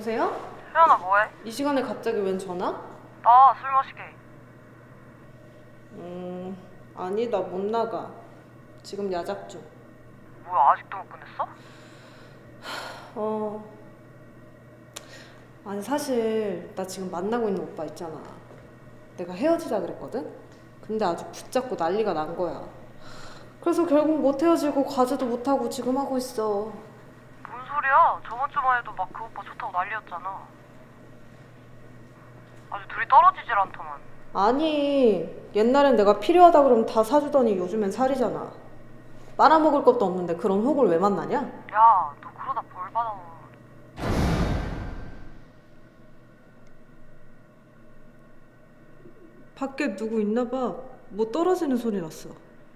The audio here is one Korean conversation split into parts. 여보세요? 혜연아 뭐해? 이 시간에 갑자기 웬 전화? 나 술 마시게. 아니 나 못 나가. 지금 야작 중. 뭐야 아직도 못 끝냈어? 아니 사실 나 지금 만나고 있는 오빠 있잖아. 내가 헤어지자 그랬거든? 근데 아주 붙잡고 난리가 난 거야. 그래서 결국 못 헤어지고 과제도 못하고 지금 하고 있어. 뭔 소리야? 저번 주만 해도 막 그 오빠 좋다고 난리였잖아. 아주 둘이 떨어지질 않더만. 아니 옛날엔 내가 필요하다 그러면 다 사주더니 요즘엔 살이잖아. 빨아먹을 것도 없는데 그런 혹을 왜 만나냐? 야 너 그러다 벌 받아. 밖에 누구 있나봐. 뭐 떨어지는 소리 났어.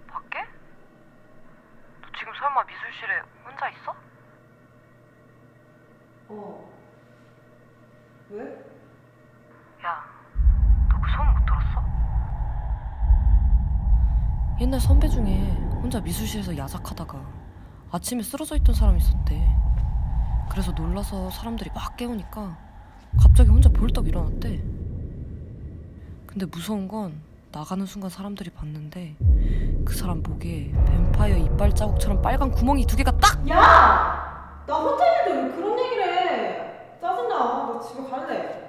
밖에? 너 지금 설마 미술실에 혼자 있어? 어. 왜? 야, 너 그 소문 못 들었어? 옛날 선배 중에 혼자 미술실에서 야작하다가 아침에 쓰러져 있던 사람이 있었대. 그래서 놀라서 사람들이 막 깨우니까 갑자기 혼자 벌떡 일어났대. 근데 무서운 건 나가는 순간 사람들이 봤는데 그 사람 목에 뱀파이어 이빨 자국처럼 빨간 구멍이 2개가 딱! 야! 나 혼자 있는데 왜 그런 얘기를 해? 짜증나. 나 집에 갈래.